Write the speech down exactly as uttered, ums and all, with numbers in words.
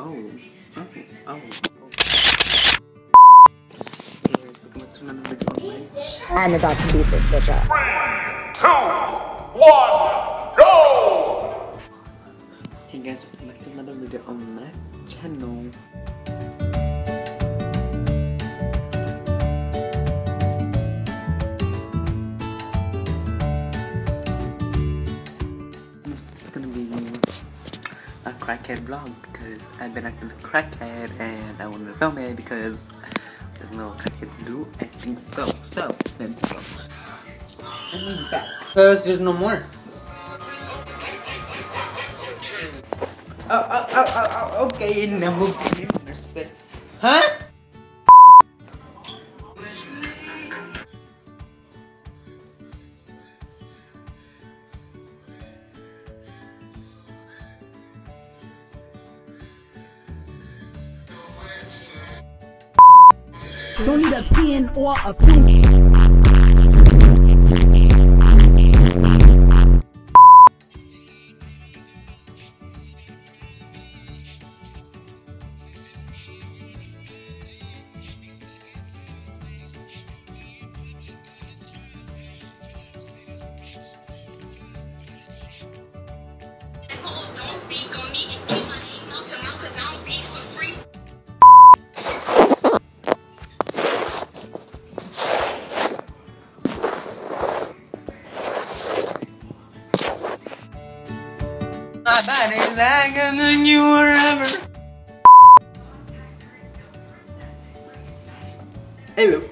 Oh, okay. Oh, oh. Hey, welcome back to another video online. I'm about to beat this bitch up. Three, two, one, go! Hey guys, welcome back to another video on my channel. Crackhead vlog because I've been acting like a crackhead and I want to film it because there's no crackhead to do. I think so. So let's go. I need that because there's no more. Oh, oh, oh, oh, oh okay, now okay. Huh? You don't need a pen or a pen. Don't be on me. Keep my head up till now, cause I'll be for free. My body's bigger than you were ever. Hello.